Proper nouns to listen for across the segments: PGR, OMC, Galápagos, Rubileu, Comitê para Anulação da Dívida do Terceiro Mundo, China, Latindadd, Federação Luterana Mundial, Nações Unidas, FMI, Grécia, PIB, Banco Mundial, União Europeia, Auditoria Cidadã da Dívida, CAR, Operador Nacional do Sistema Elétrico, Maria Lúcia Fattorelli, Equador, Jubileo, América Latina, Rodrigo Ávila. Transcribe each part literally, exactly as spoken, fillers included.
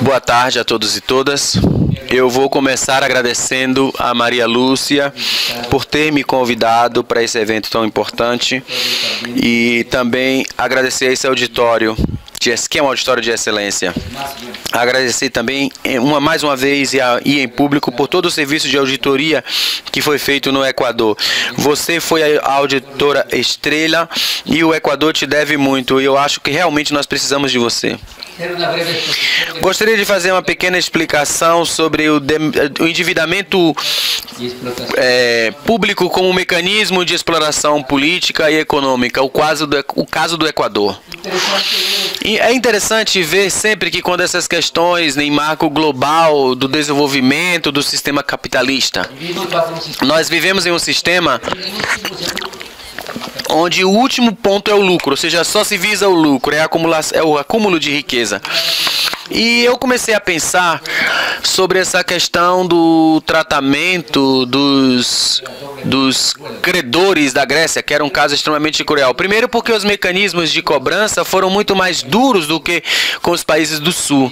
Boa tarde a todos e todas. Eu vou começar agradecendo a Maria Lúcia por ter me convidado para esse evento tão importante e também agradecer a esse auditório, que é um auditório de excelência. Agradecer também uma, mais uma vez e, a, e em público por todo o serviço de auditoria que foi feito no Equador. Você foi a auditora estrela e o Equador te deve muito, e eu acho que realmente nós precisamos de você. Gostaria de fazer uma pequena explicação sobre o, de, o endividamento é, público como um mecanismo de exploração política e econômica, o caso do, o caso do Equador. E é interessante ver sempre que quando essas questões em marco global do desenvolvimento do sistema capitalista, nós vivemos em um sistema onde o último ponto é o lucro, ou seja, só se visa o lucro, é, acumulação, é o acúmulo de riqueza. E eu comecei a pensar sobre essa questão do tratamento dos, dos credores da Grécia, que era um caso extremamente cruel. Primeiro porque os mecanismos de cobrança foram muito mais duros do que com os países do Sul.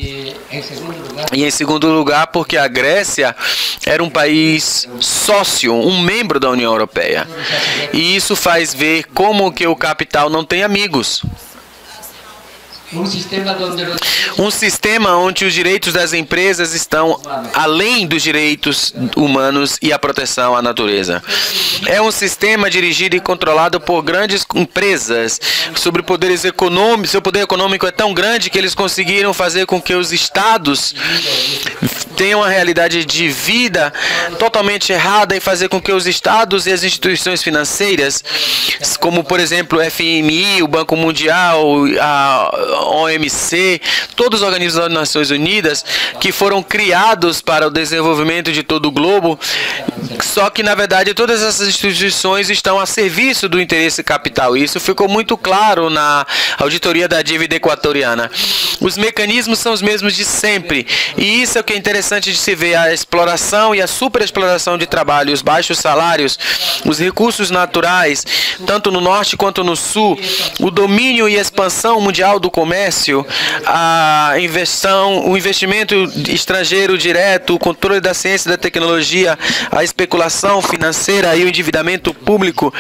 E em segundo lugar porque a Grécia era um país sócio, um membro da União Europeia. E isso faz ver como que o capital não tem amigos. Um sistema onde os direitos das empresas estão além dos direitos humanos e a proteção à natureza. É um sistema dirigido e controlado por grandes empresas, sobre poderes econômicos. Seu poder econômico é tão grande que eles conseguiram fazer com que os estados tenham uma realidade de vida totalmente errada e fazer com que os estados e as instituições financeiras, como por exemplo o F M I, o Banco Mundial, a O M C, todos os organismos das Nações Unidas, que foram criados para o desenvolvimento de todo o globo, só que na verdade todas essas instituições estão a serviço do interesse capital. Isso ficou muito claro na auditoria da dívida equatoriana. Os mecanismos são os mesmos de sempre, e isso é o que é interessante de se ver, a exploração e a superexploração de trabalho, os baixos salários, os recursos naturais, tanto no norte quanto no sul, o domínio e expansão mundial do comércio, a inversão, o investimento estrangeiro direto, o controle da ciência e da tecnologia, a especulação financeira e o endividamento público.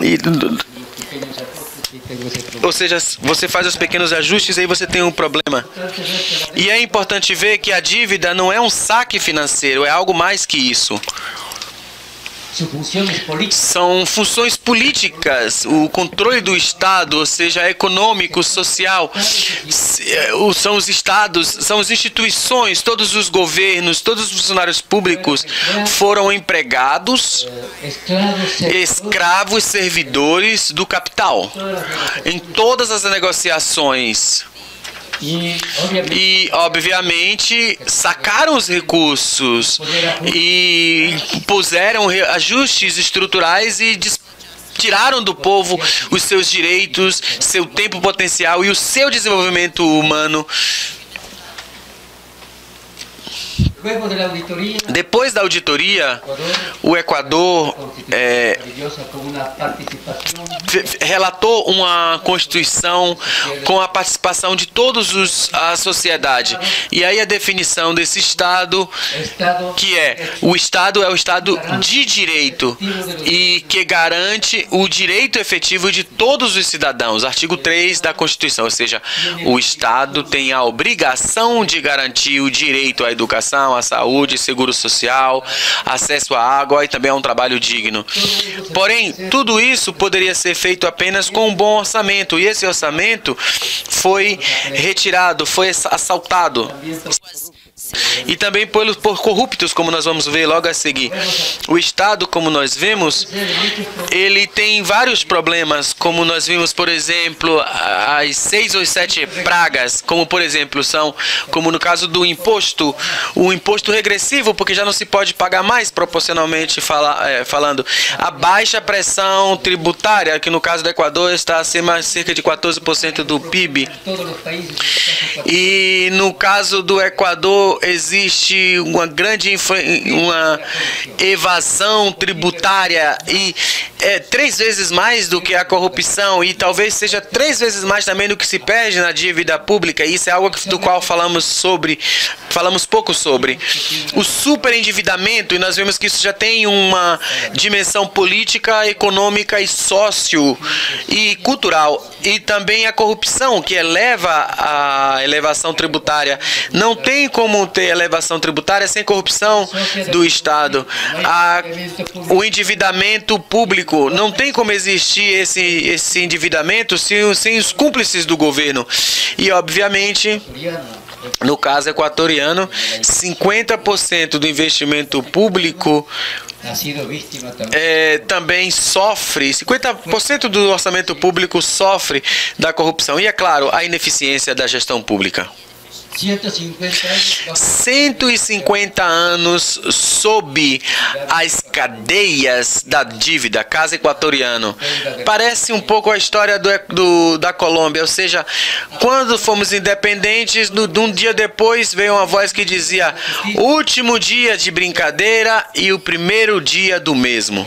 E, ou seja, você faz os pequenos ajustes e aí você tem um problema. E é importante ver que a dívida não é um saque financeiro, é algo mais que isso. São funções políticas, o controle do Estado, ou seja, econômico, social, são os Estados, são as instituições, todos os governos, todos os funcionários públicos foram empregados, escravos, servidores do capital, em todas as negociações. E, obviamente, sacaram os recursos e puseram ajustes estruturais e tiraram do povo os seus direitos, seu tempo potencial e o seu desenvolvimento humano. Depois da auditoria, o Equador é, relatou uma Constituição com a participação de todos a sociedade. E aí a definição desse Estado, que é o Estado é o Estado de direito e que garante o direito efetivo de todos os cidadãos, artigo três da Constituição, ou seja, o Estado tem a obrigação de garantir o direito à educação, à saúde, seguro social, acesso à água e também a um trabalho digno. Porém, tudo isso poderia ser feito apenas com um bom orçamento, e esse orçamento foi retirado, foi assaltado. E também por, por corruptos, como nós vamos ver logo a seguir. O Estado, como nós vemos, ele tem vários problemas, como nós vimos, por exemplo, as seis ou sete pragas, como por exemplo, são, como no caso do imposto, o imposto regressivo, porque já não se pode pagar mais proporcionalmente fala, é, falando, a baixa pressão tributária, que no caso do Equador está acima de cerca de quatorze por cento do P I B. E no caso do Equador, Equador existe uma grande uma evasão tributária e é três vezes mais do que a corrupção e talvez seja três vezes mais também do que se perde na dívida pública. Isso é algo do qual falamos sobre, falamos pouco sobre. O superendividamento, e nós vemos que isso já tem uma dimensão política, econômica e sócio e cultural. E também a corrupção, que eleva a elevação tributária. Não tem como ter elevação tributária sem corrupção do Estado. A, o endividamento público, não tem como existir esse, esse endividamento sem, sem os cúmplices do governo. E, obviamente, no caso equatoriano, cinquenta por cento do investimento público É, também sofre, cinquenta por cento do orçamento público sofre da corrupção e, é claro, a ineficiência da gestão pública. cento e cinquenta anos sob as cadeias da dívida, caso equatoriano. Parece um pouco a história do, do, da Colômbia, ou seja, quando fomos independentes, no, um dia depois veio uma voz que dizia último dia de brincadeira e o primeiro dia do mesmo.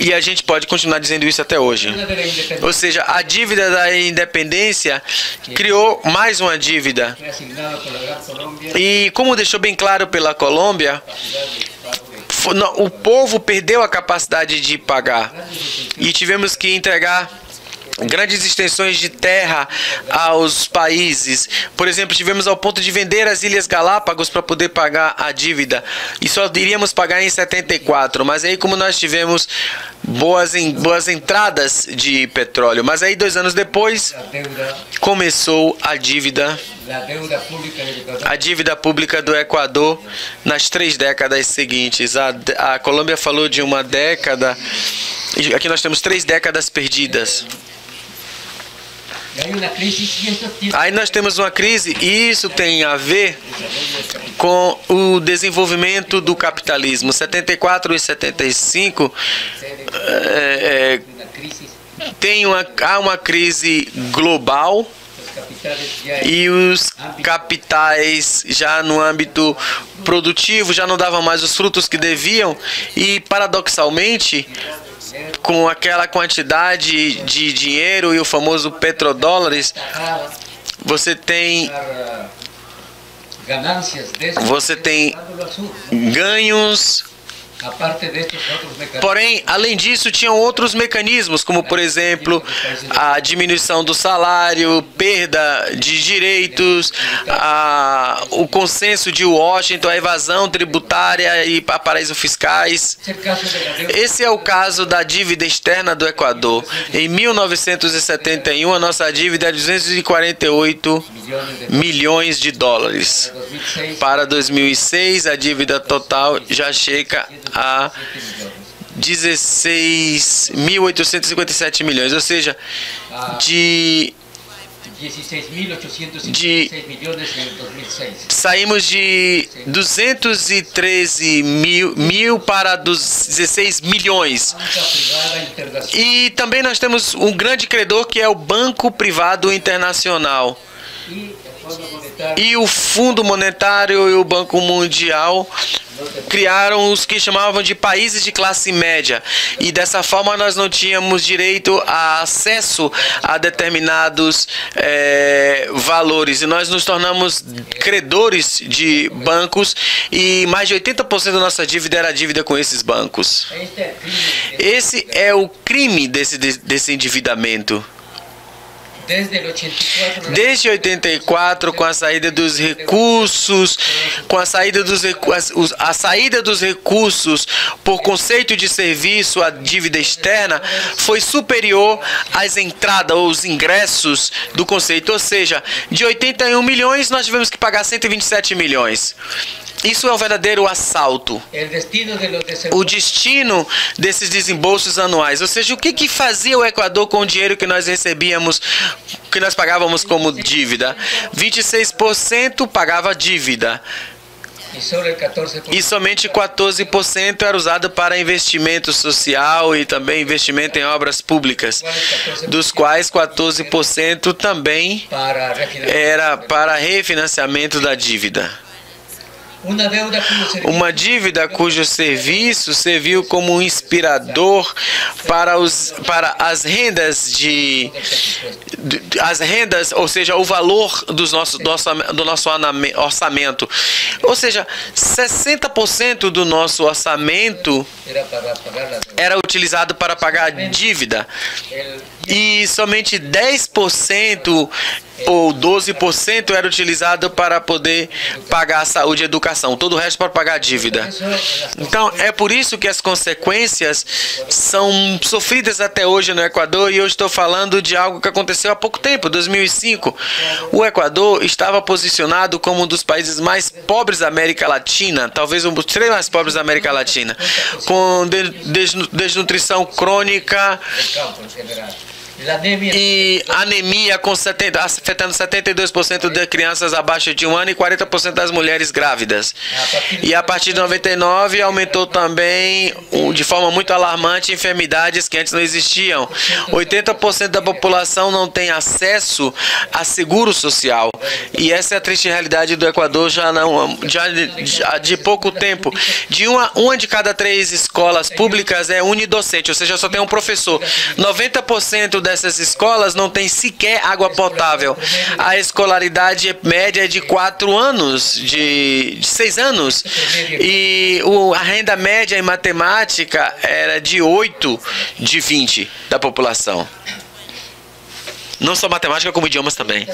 E a gente pode continuar dizendo isso até hoje. Ou seja, a dívida da independência criou mais uma dívida. E como deixou bem claro pela Colômbia, o povo perdeu a capacidade de pagar e tivemos que entregar grandes extensões de terra aos países. Por exemplo, tivemos ao ponto de vender as Ilhas Galápagos para poder pagar a dívida. E só iríamos pagar em setenta e quatro. Mas aí, como nós tivemos boas, em, boas entradas de petróleo. Mas aí, dois anos depois, começou a dívida, a dívida pública do Equador nas três décadas seguintes. A, a Colômbia falou de uma década. Aqui nós temos três décadas perdidas. Aí nós temos uma crise e isso tem a ver com o desenvolvimento do capitalismo. setenta e quatro e setenta e cinco é, é, tem uma, há uma crise global e os capitais já no âmbito produtivo já não davam mais os frutos que deviam e, paradoxalmente, com aquela quantidade de dinheiro e o famoso petrodólares, você tem você tem ganhos. Porém, além disso, tinham outros mecanismos, como, por exemplo, a diminuição do salário, perda de direitos, a, o consenso de Washington, a evasão tributária e paraísos fiscais. Esse é o caso da dívida externa do Equador. Em mil novecentos e setenta e um, a nossa dívida era de duzentos e quarenta e oito milhões de dólares. Para dois mil e seis, a dívida total já chega a dezesseis mil oitocentos e cinquenta e sete milhões, ou seja, de, de saímos de duzentos e treze mil, mil para dezesseis milhões. E também nós temos um grande credor que é o Banco Privado Internacional. E o Fundo Monetário e o Banco Mundial criaram os que chamavam de países de classe média. E dessa forma nós não tínhamos direito a acesso a determinados é, valores. E nós nos tornamos credores de bancos e mais de oitenta por cento da nossa dívida era dívida com esses bancos. Esse é o crime desse, desse endividamento. Desde oitenta e quatro, com a saída dos recursos, com a saída dos recursos, a saída dos recursos por conceito de serviço, a dívida externa foi superior às entradas ou os ingressos do conceito, ou seja, de oitenta e um milhões nós tivemos que pagar cento e vinte e sete milhões. Isso é um verdadeiro assalto. O destino desses desembolsos anuais, ou seja, o que, que fazia o Equador com o dinheiro que nós recebíamos, que nós pagávamos como dívida? vinte e seis por cento pagava dívida. E somente quatorze por cento era usado para investimento social e também investimento em obras públicas, dos quais quatorze por cento também era para refinanciamento da dívida. Uma dívida cujo serviço serviu como um inspirador para, os, para as rendas de, de as rendas, ou seja, o valor dos nossos, do, nosso, do nosso orçamento. Ou seja, sessenta por cento do nosso orçamento era utilizado para pagar a dívida e somente dez por cento ou doze por cento era utilizado para poder pagar a saúde e a educação, todo o resto para pagar a dívida. Então, é por isso que as consequências são sofridas até hoje no Equador, e eu estou falando de algo que aconteceu há pouco tempo, dois mil e cinco. O Equador estava posicionado como um dos países mais pobres da América Latina, talvez um dos três mais pobres da América Latina, com desnutrição crônica, e anemia com setenta, afetando setenta e dois por cento das crianças abaixo de um ano e quarenta por cento das mulheres grávidas. E a partir de noventa e nove aumentou também, de forma muito alarmante, enfermidades que antes não existiam. oitenta por cento da população não tem acesso a seguro social. E essa é a triste realidade do Equador já, não, já, já de pouco tempo. De uma, uma de cada três escolas públicas é unidocente, ou seja, só tem um professor. noventa por cento essas escolas não tem sequer água potável. A escolaridade média é de quatro anos, de seis anos, e o, a renda média em matemática era de oito de vinte da população. Não só matemática, como idiomas também.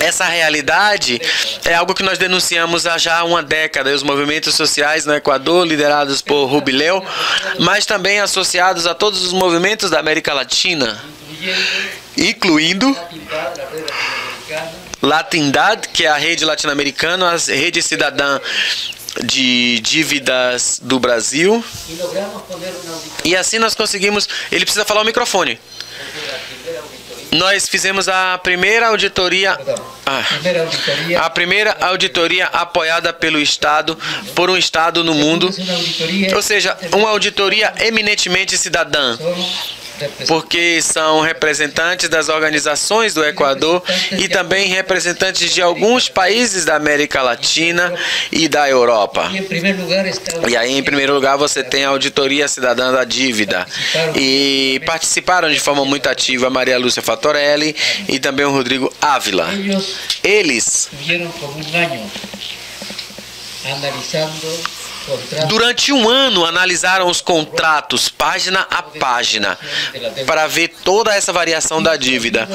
Essa realidade é algo que nós denunciamos há já uma década. E os movimentos sociais no Equador, liderados por Rubileu, mas também associados a todos os movimentos da América Latina, incluindo Latindadd, que é a rede latino-americana, a rede cidadã de dívidas do Brasil. E assim nós conseguimos... Ele precisa falar o microfone. Nós fizemos a primeira auditoria, a primeira auditoria apoiada pelo Estado, por um Estado no mundo, ou seja, uma auditoria eminentemente cidadã, porque são representantes das organizações do Equador e também representantes de alguns países da América Latina e da Europa. E aí, em primeiro lugar, você tem a Auditoria Cidadã da Dívida. E participaram de forma muito ativa a Maria Lúcia Fattorelli e também o Rodrigo Ávila. Eles... Durante um ano analisaram os contratos página a página para ver toda essa variação da dívida.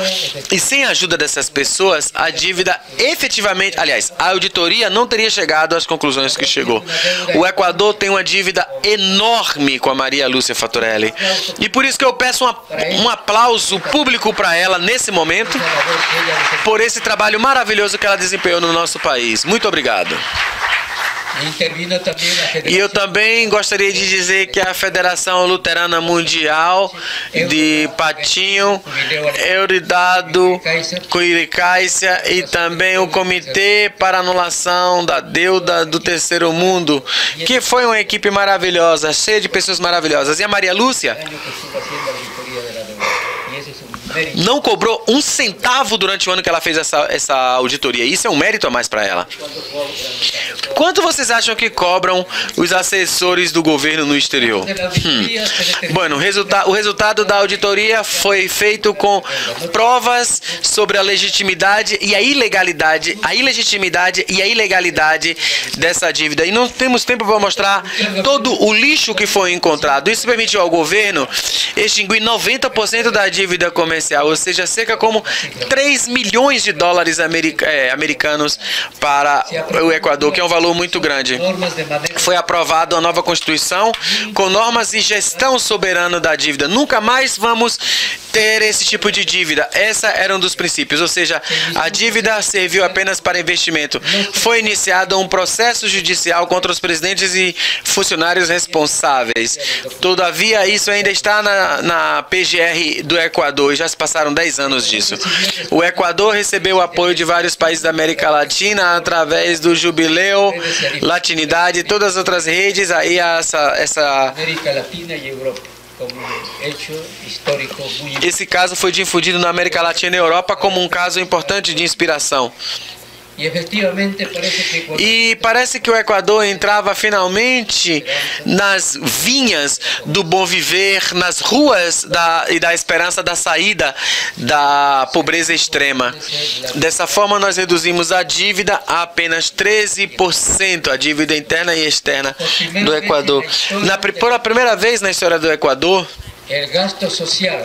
E sem a ajuda dessas pessoas, a dívida efetivamente... Aliás, a auditoria não teria chegado às conclusões que chegou. O Equador tem uma dívida enorme com a Maria Lúcia Fattorelli. E por isso que eu peço uma, um aplauso público para ela nesse momento, por esse trabalho maravilhoso que ela desempenhou no nosso país. Muito obrigado. E eu também gostaria de dizer que a Federação Luterana Mundial de Patinho, Euridado, Cuiricácia e também o Comitê para Anulação da Dívida do Terceiro Mundo, que foi uma equipe maravilhosa, cheia de pessoas maravilhosas. E a Maria Lúcia não cobrou um centavo durante o ano que ela fez essa, essa auditoria. Isso é um mérito a mais para ela. Quanto vocês acham que cobram os assessores do governo no exterior? Hum. Bueno, resulta o resultado da auditoria foi feito com provas sobre a legitimidade e a ilegalidade, a ilegitimidade e a ilegalidade dessa dívida. E não temos tempo para mostrar todo o lixo que foi encontrado. Isso permitiu ao governo extinguir noventa por cento da dívida comercial, ou seja, cerca como três milhões de dólares america, é, americanos para o Equador, que é um valor muito grande. Foi aprovada a nova Constituição com normas e gestão soberana da dívida. Nunca mais vamos ter esse tipo de dívida. Essa era um dos princípios, ou seja, a dívida serviu apenas para investimento. Foi iniciado um processo judicial contra os presidentes e funcionários responsáveis. Todavia, isso ainda está na, na P G R do Equador. Já se passaram dez anos disso. O Equador recebeu o apoio de vários países da América Latina através do Jubileo, Latindadd e todas as outras redes. Aí essa, essa... América Latina e Europa. Esse caso foi difundido na América Latina e Europa como um caso importante de inspiração. E parece que o Equador entrava finalmente nas vinhas do bom viver, nas ruas da, e da esperança da saída da pobreza extrema. Dessa forma, nós reduzimos a dívida a apenas treze por cento, a dívida interna e externa do Equador. Na, pela primeira vez na história do Equador,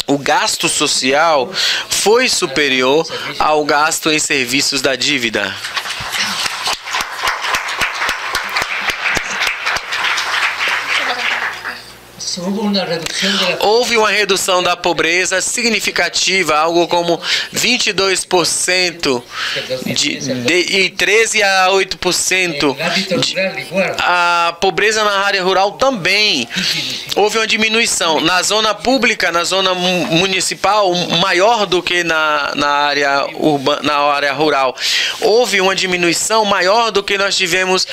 o gasto social foi superior ao gasto em serviços da dívida. Houve uma redução da pobreza significativa, algo como vinte e dois por cento de, de, e treze a oito por cento. De, a pobreza na área rural também. Houve uma diminuição. Na zona pública, na zona municipal, maior do que na, na, área urbana, na área rural. Houve uma diminuição maior do que nós tivemos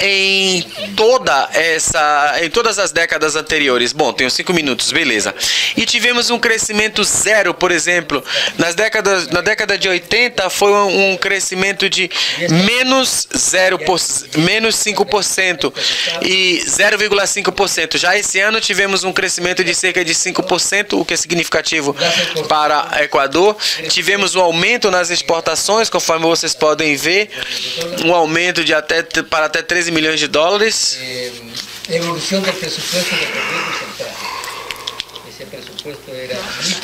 em, toda essa, em todas as décadas anteriores. Bom, tenho cinco minutos, beleza. E tivemos um crescimento zero, por exemplo. Nas décadas, na década de oitenta, foi um, um crescimento de menos, zero por, menos cinco por cento e zero vírgula cinco por cento. Já esse ano tivemos um crescimento de cerca de cinco por cento, o que é significativo para o Equador. Tivemos um aumento nas exportações, conforme vocês podem ver, um aumento de até, para até treze milhões de dólares.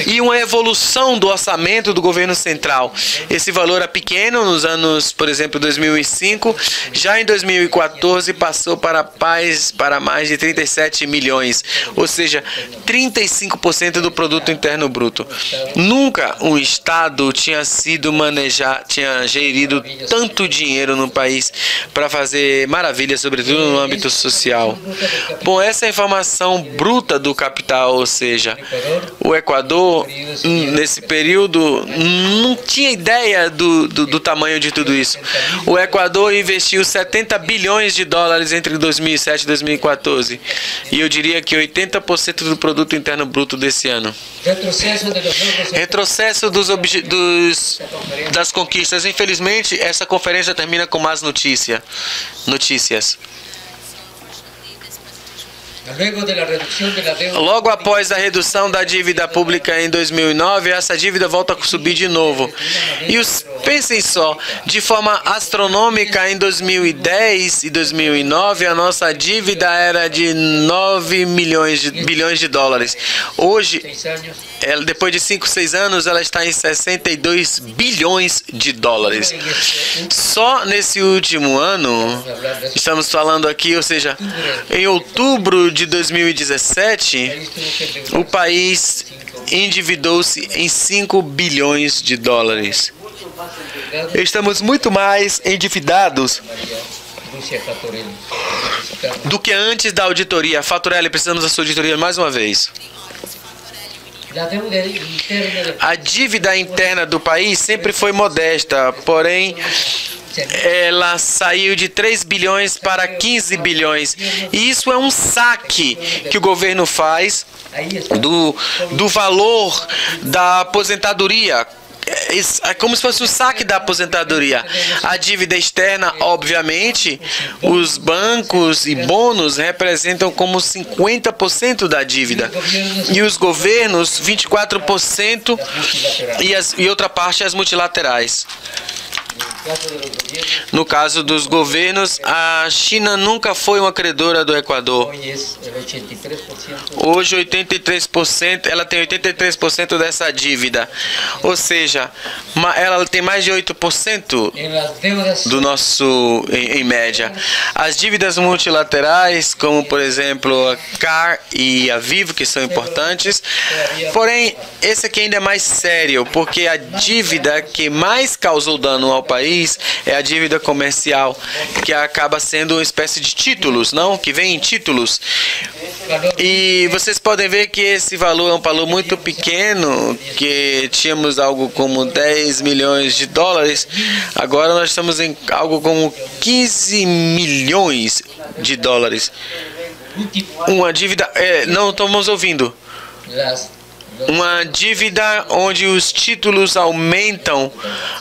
E uma evolução do orçamento do governo central. Esse valor era pequeno nos anos, por exemplo, dois mil e cinco. Já em dois mil e quatorze passou para, para mais de trinta e sete milhões, ou seja, trinta e cinco por cento do produto interno bruto. Nunca um Estado tinha sido manejar, tinha gerido tanto dinheiro no país para fazer maravilhas, sobretudo no âmbito social. Bom, essa é a informação bruta do capital, ou seja, o Equador, nesse período, não tinha ideia do, do, do tamanho de tudo isso. O Equador investiu setenta bilhões de dólares entre dois mil e sete e dois mil e quatorze. E eu diria que oitenta por cento do produto interno bruto desse ano. Retrocesso dos, dos, das conquistas. Infelizmente, essa conferência termina com más notícia, notícias. Logo após a redução da dívida pública em dois mil e nove, essa dívida volta a subir de novo. E os, pensem só, de forma astronômica, em dois mil e dez e dois mil e nove, a nossa dívida era de nove milhões de bilhões de dólares. Hoje, ela, depois de cinco, seis anos, ela está em sessenta e dois bilhões de dólares. Só nesse último ano, estamos falando aqui, ou seja, em outubro de dois mil e dezessete, o país endividou-se em cinco bilhões de dólares. Estamos muito mais endividados do que antes da auditoria. Fattorelli, precisamos da sua auditoria mais uma vez. A dívida interna do país sempre foi modesta, porém ela saiu de três bilhões para quinze bilhões. E isso é um saque que o governo faz do, do valor da aposentadoria. É como se fosse um saque da aposentadoria. A dívida externa, obviamente, os bancos e bônus representam como cinquenta por cento da dívida. E os governos, vinte e quatro por cento, e, as, e outra parte, as multilaterais. No caso dos governos, a China nunca foi uma credora do Equador. Hoje, oitenta e três por cento, ela tem oitenta e três por cento dessa dívida. Ou seja, ela tem mais de oito por cento do nosso, em, em média. As dívidas multilaterais, como por exemplo a C A R e a Vivo, que são importantes. Porém, esse aqui ainda é mais sério, porque a dívida que mais causou dano ao país é a dívida comercial, que acaba sendo uma espécie de títulos, não? Que vem em títulos. E vocês podem ver que esse valor é um valor muito pequeno, que tínhamos algo como dez milhões de dólares, agora nós estamos em algo como quinze milhões de dólares. Uma dívida... É, não estamos ouvindo. uma dívida onde os títulos aumentam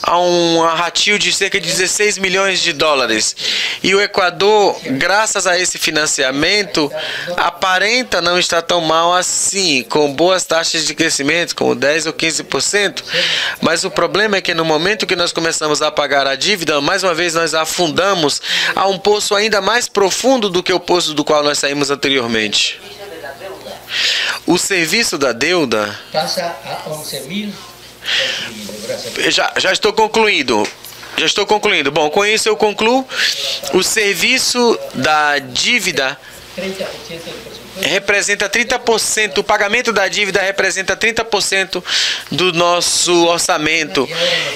a um ratio de cerca de dezesseis milhões de dólares. E o Equador, graças a esse financiamento, aparenta não estar tão mal assim, com boas taxas de crescimento, como dez ou quinze por cento. Mas o problema é que no momento que nós começamos a pagar a dívida, mais uma vez nós afundamos a um poço ainda mais profundo do que o poço do qual nós saímos anteriormente. O serviço da deuda, já, já estou concluindo, já estou concluindo, bom, com isso eu concluo, o serviço da dívida representa trinta por cento, o pagamento da dívida representa trinta por cento do nosso orçamento.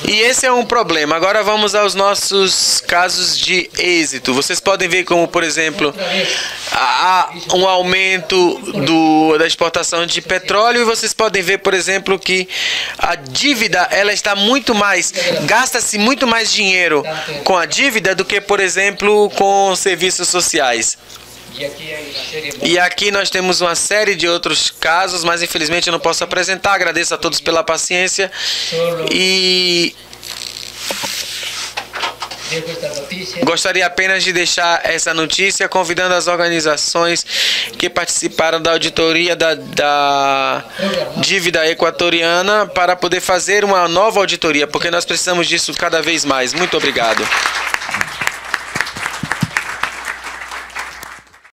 E esse é um problema. Agora vamos aos nossos casos de êxito. Vocês podem ver como, por exemplo, há um aumento do, da exportação de petróleo, e vocês podem ver, por exemplo, que a dívida, ela está muito mais, gasta-se muito mais dinheiro com a dívida do que, por exemplo, com serviços sociais. E aqui nós temos uma série de outros casos, mas infelizmente eu não posso apresentar. Agradeço a todos pela paciência e gostaria apenas de deixar essa notícia convidando as organizações que participaram da auditoria da, da dívida equatoriana para poder fazer uma nova auditoria, porque nós precisamos disso cada vez mais. Muito obrigado.